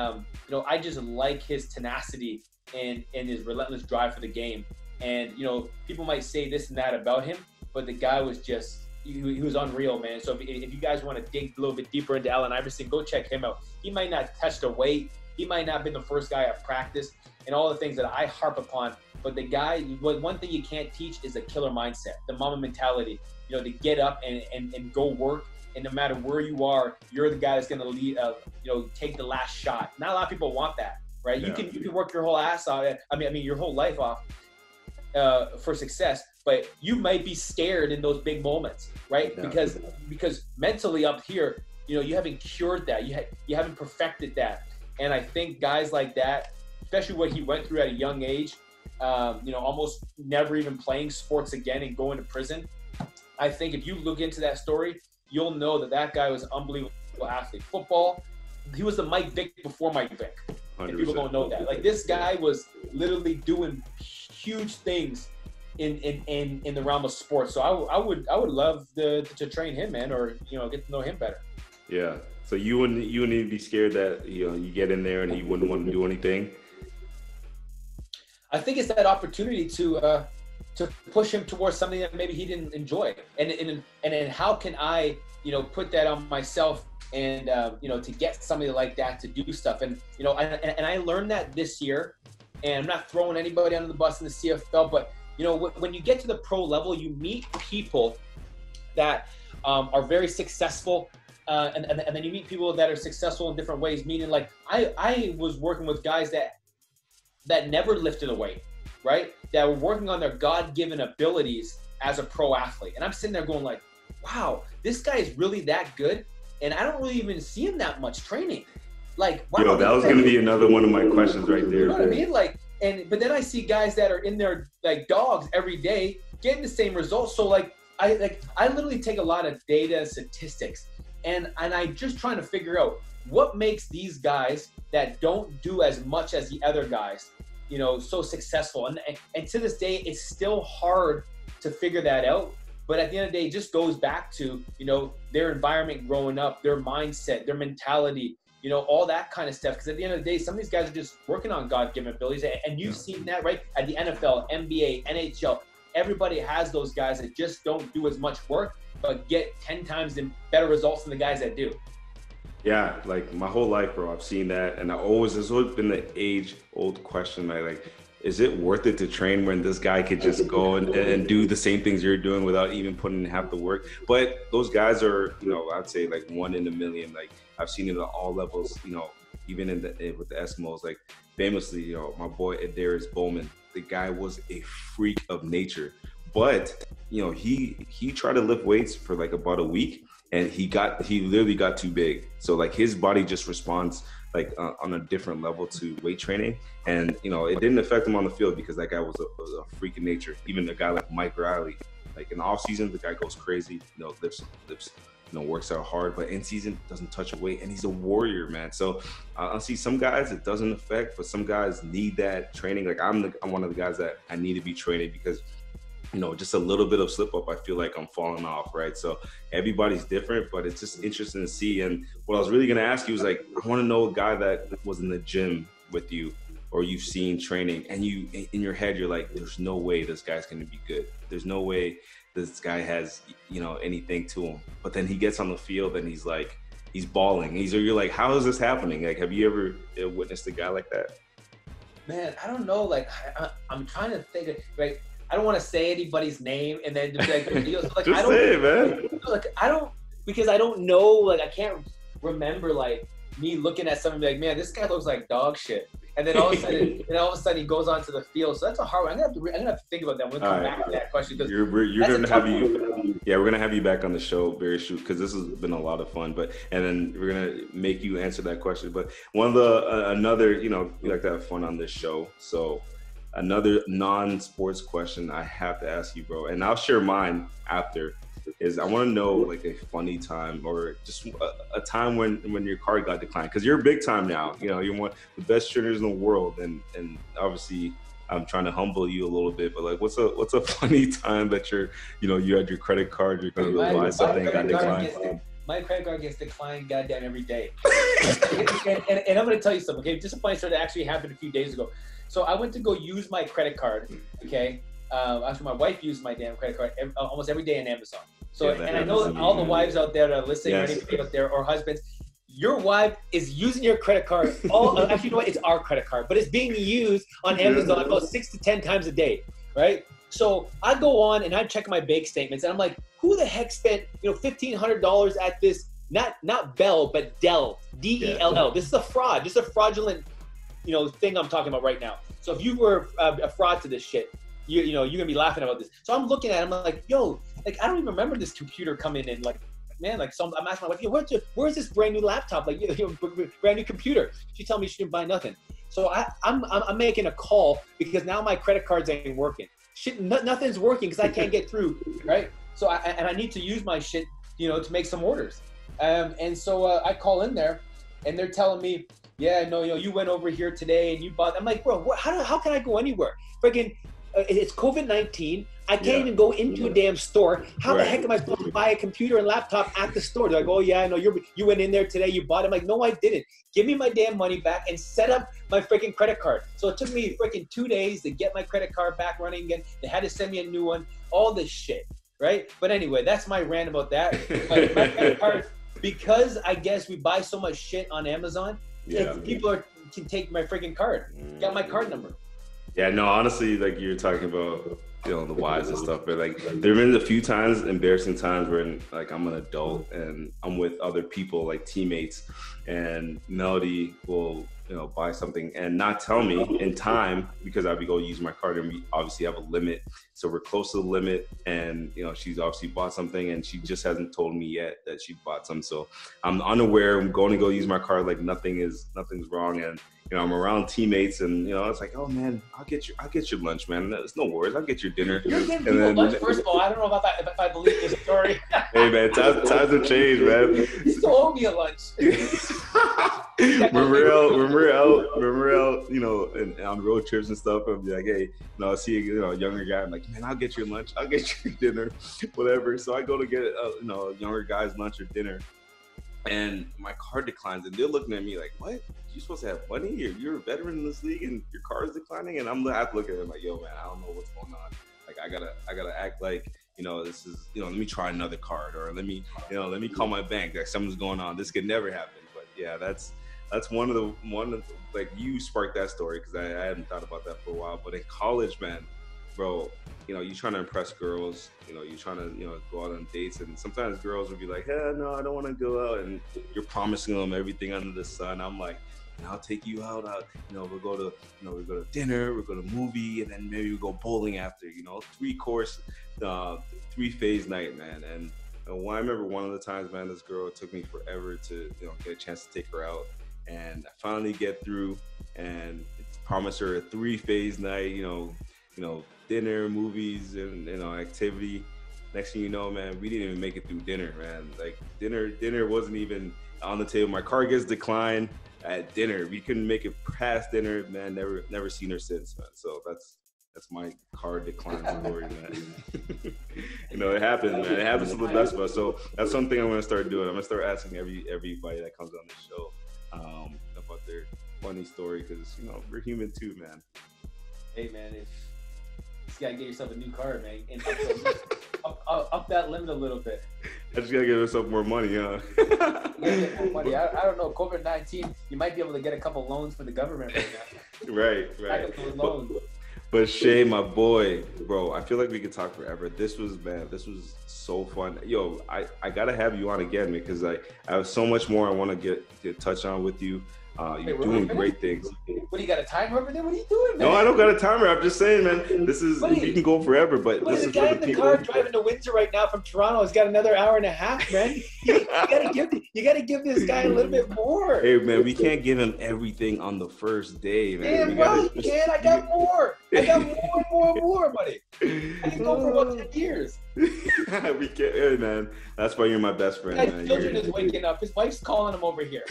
know, I just like his tenacity and his relentless drive for the game. And, you know, people might say this and that about him, but the guy was just, he was unreal, man. So if you guys want to dig a little bit deeper into Allen Iverson, go check him out. He might not touch the weight. He might not have been the first guy at practice and all the things that I harp upon. But the guy, one thing you can't teach is a killer mindset, the mama mentality, you know, to get up and go work. And no matter where you are, you're the guy that's going to lead, you know, take the last shot. Not a lot of people want that, right? Yeah. You can work your whole ass off. I mean, your whole life off for success, but you might be scared in those big moments, right? Yeah. Because mentally up here, you know, you haven't cured that. You haven't perfected that. And I think guys like that, especially what he went through at a young age, you know, almost never even playing sports again and going to prison. I think if you look into that story, you'll know that that guy was an unbelievable athlete. Football, he was the Mike Vick before Mike Vick. And people don't know that. Like, this guy was literally doing huge things in the realm of sports. So I would love to train him, man, or, you know, get to know him better. Yeah. So you wouldn't even be scared that, you know, you get in there and he wouldn't want to do anything. I think it's that opportunity to push him towards something that maybe he didn't enjoy, and how can I, you know, put that on myself and you know, to get somebody like that to do stuff. And you know, and I learned that this year, and I'm not throwing anybody under the bus in the CFL, but you know, when you get to the pro level, you meet people that are very successful, and then you meet people that are successful in different ways. Meaning, like I was working with guys that never lifted a weight, right? That were working on their God-given abilities as a pro athlete. And I'm sitting there going like, wow, this guy is really that good. And I don't really even see him that much training. Like, wow. Yo, that was going to be another one of my questions right there. You know what I mean? Like, but then I see guys that are in there like dogs every day getting the same results. So like, I literally take a lot of data statistics and I'm just trying to figure out what makes these guys that don't do as much as the other guys, you know, so successful. And to this day, it's still hard to figure that out. But at the end of the day, it just goes back to, you know, their environment growing up, their mindset, their mentality, you know, all that kind of stuff. Because at the end of the day, some of these guys are just working on God-given abilities. And you've seen that, right? At the NFL, NBA, NHL, everybody has those guys that just don't do as much work, but get 10 times better results than the guys that do. Yeah, like my whole life, bro, I've seen that. And it's always been the age old question, like, is it worth it to train when this guy could just go and do the same things you're doing without even putting in half the work? But those guys are, you know, I'd say like 1 in a million. Like I've seen it at all levels, you know, even with the Eskimos, like famously, you know, my boy Adarius Bowman, the guy was a freak of nature. But, you know, he tried to lift weights for like about a week. And he literally got too big. So like his body just responds like on a different level to weight training. And, you know, it didn't affect him on the field because that guy was a freak of nature. Even a guy like Mike Riley, like in the off season, the guy goes crazy, you know, lifts, you know, works out hard, but in season doesn't touch a weight, and he's a warrior, man. So I see some guys it doesn't affect, but some guys need that training. Like I'm one of the guys that I need to be training because, you know, just a little bit of slip up, I feel like I'm falling off, right? So everybody's different, but it's just interesting to see. And what I was really gonna ask you was like, I wanna know a guy that was in the gym with you or you've seen training and you, in your head, you're like, there's no way this guy's gonna be good. There's no way this guy has, you know, anything to him. But then he gets on the field and he's like, he's balling. You're like, how is this happening? Like, have you ever witnessed a guy like that? Man, I don't know. Like, I'm trying to think of, like, I don't want to say anybody's name and then like, because I don't know, like I can't remember like me looking at something like, man, this guy looks like dog shit, and then all of a sudden he goes onto the field. So that's a hard one. I'm gonna have to think about that. We'll come back to that question. We're gonna have you back on the show very soon because this has been a lot of fun. But and then we're gonna make you answer that question. But one of the another, you know, we like to have fun on this show, so. Another non-sports question I have to ask you, bro, and I'll share mine after. is I want to know like a funny time or just a time when your card got declined, because you're big time now. You know, you're one of the best trainers in the world, and obviously I'm trying to humble you a little bit, but like, what's a funny time that you're, you know, you had your credit card, you're going to realize something got declined. My credit card gets declined goddamn every day. and I'm going to tell you something, okay? Just a funny story that actually happened a few days ago. So I went to go use my credit card, okay? After my wife used my damn credit card almost every day on Amazon. So, yeah, and I know all the wives out there that are listening, yes, or anybody out there, or husbands, your wife is using your credit card. Actually, you know what? It's our credit card, but it's being used on Amazon about 6 to 10 times a day, right? So I go on and I check my bank statements, and I'm like, who the heck spent, you know, $1,500 at this? Not Bell, but Dell, D-E-L-L. Yeah. This is a fraud. This is a fraudulent, you know, thing I'm talking about right now. So if you were a fraud to this shit, you know, you're gonna be laughing about this. So I'm looking at him like, yo, like I don't even remember this computer coming in, like, man, like, so I'm asking my wife, where's this brand new laptop? Like, brand new computer. She telling me she didn't buy nothing. So I'm making a call because now my credit cards ain't working. Shit, nothing's working because I can't get through, right? So I need to use my shit, you know, to make some orders. And so I call in there, and they're telling me, yeah, no, yo, you went over here today and you bought. I'm like, bro, how can I go anywhere? Freaking, it's COVID-19. I can't even go into a damn store. How the heck am I supposed to buy a computer and laptop at the store? They're like, oh yeah, I know you went in there today, you bought it. I'm like, no, I didn't. Give me my damn money back and set up my freaking credit card. So it took me freaking 2 days to get my credit card back running again. They had to send me a new one, all this shit, right? But anyway, that's my rant about that. Like, my credit card, because I guess we buy so much shit on Amazon, people can take my freaking card. Got my card number. Yeah, no, honestly, like you're talking about, you know, the wives and stuff, but like there have been a few times, embarrassing times where like I'm an adult and I'm with other people, like teammates, and Melody will, you know, buy something and not tell me in time because I'd be going to use my card, and we obviously have a limit. So we're close to the limit, and you know, she's obviously bought something and she just hasn't told me yet that she bought some. So I'm unaware, I'm going to go use my card like nothing's wrong, and you know, I'm around teammates, and you know, it's like, oh man, I'll get your lunch, man. It's no worries, I'll get your dinner. You're getting people lunch. First of all, I don't know if I believe this story. Hey man, times have changed, man. You still owe me a lunch. Remember out, you know, and on road trips and stuff, I'd be like, hey, you know, I see a, you know, younger guy, I'm like, man, I'll get your lunch, I'll get your dinner, whatever. So I go to get you know, a younger guy's lunch or dinner, and my card declines, and they're looking at me like, what? You're supposed to have money? You're a veteran in this league, and your card's declining? And I have to look at it like, yo, man, I don't know what's going on. Like, I gotta act like, you know, this is, you know, let me try another card, or let me, you know, let me call my bank. Like, something's going on. This could never happen. But yeah, that's one of the, like, you sparked that story because I hadn't thought about that for a while. But in college, man, bro, you know, you're trying to impress girls, you know, you're trying to, you know, go out on dates, and sometimes girls will be like, hey, no, I don't want to go out, and you're promising them everything under the sun. I'm like, I'll take you out, you know, we'll go to dinner, we'll go to movie, and then maybe we'll go bowling after, you know, three-phase night, man. And I remember one of the times, man, this girl, it took me forever to, you know, get a chance to take her out, and I finally get through and promise her a 3-phase night, you know, dinner, movies, and, you know, activity. Next thing you know, man, we didn't even make it through dinner, man. Like, dinner wasn't even on the table. My card gets declined at dinner. We couldn't make it past dinner, man. Never seen her since, man. So that's my card decline story, man. You know, it happens, man. It happens to the best of us. So that's something I'm gonna start doing. I'm gonna start asking everybody that comes on the show about their funny story, because you know, we're human too, man. Hey man, you gotta get yourself a new card, man, and up that limit a little bit. I just gotta give myself more money, huh? Money. I don't know, COVID-19, you might be able to get a couple loans from the government right now. Right. But Shea, my boy, bro, I feel like we could talk forever. This was so fun. Yo, I gotta have you on again because I have so much more I want to get touch on with you. You're doing great things. What do you got a timer over there? What are you doing, man? No, I don't got a timer. I'm just saying, man. This is you can go forever, but this is for the guy in the car driving to Windsor right now from Toronto has got another hour and a half, man. you gotta give this guy a little bit more. Hey, man, we can't give him everything on the first day, man. You can. I got more. I got more, buddy. I can go for about 10 years. We can't, hey, man. That's why you're my best friend. His children is waking up. His wife's calling him over here.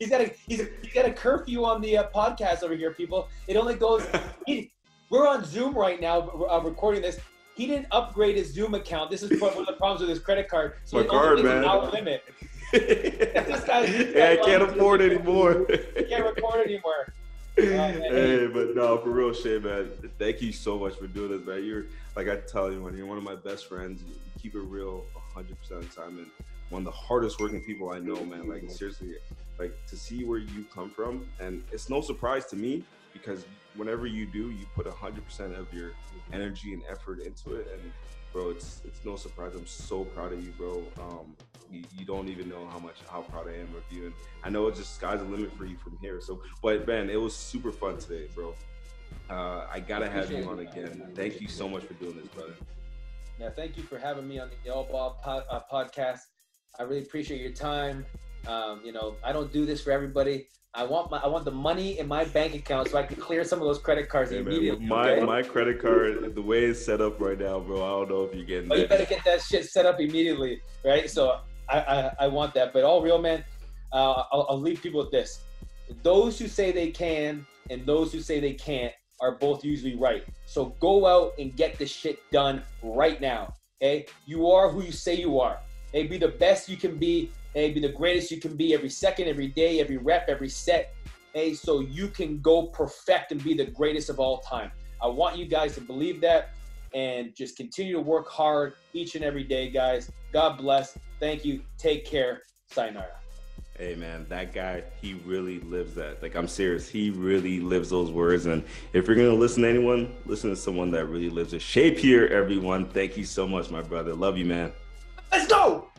He's got a curfew on the podcast over here, people. It only goes. We're on Zoom right now, recording this. He didn't upgrade his Zoom account. This is one of the problems with his credit card. So my card, man. Out limit. This guy I can't afford anymore. Can't record anymore. Hey, but no, for real, Shea, man. Thank you so much for doing this, man. You're, like I tell you, man, you're one of my best friends. You keep it real 100% of the time, and one of the hardest working people I know, man. Like, seriously, like, to see where you come from, and it's no surprise to me, because whenever you do, you put 100% of your energy and effort into it, and bro, it's no surprise. I'm so proud of you, bro. You don't even know how proud I am of you, and I know it's just sky's the limit for you from here. So, but man, it was super fun today, bro. I gotta have you on again. Thank you so much for doing this, brother. Yeah, thank you for having me on the All Ball podcast. I really appreciate your time. You know, I don't do this for everybody. I want the money in my bank account so I can clear some of those credit cards immediately. My credit card, the way it's set up right now, bro, I don't know if you're getting that. You better get that shit set up immediately, right? So I want that. But all real, man, I'll leave people with this. Those who say they can and those who say they can't are both usually right. So go out and get this shit done right now, okay? You are who you say you are. Hey, be the best you can be. Hey, be the greatest you can be every second, every day, every rep, every set. Hey, so you can go perfect and be the greatest of all time. I want you guys to believe that and just continue to work hard each and every day, guys. God bless. Thank you. Take care. Sayonara. Hey, man, that guy, he really lives that. Like, I'm serious. He really lives those words. And if you're going to listen to anyone, listen to someone that really lives it. Shea Pierre, everyone. Thank you so much, my brother. Love you, man. Let's go!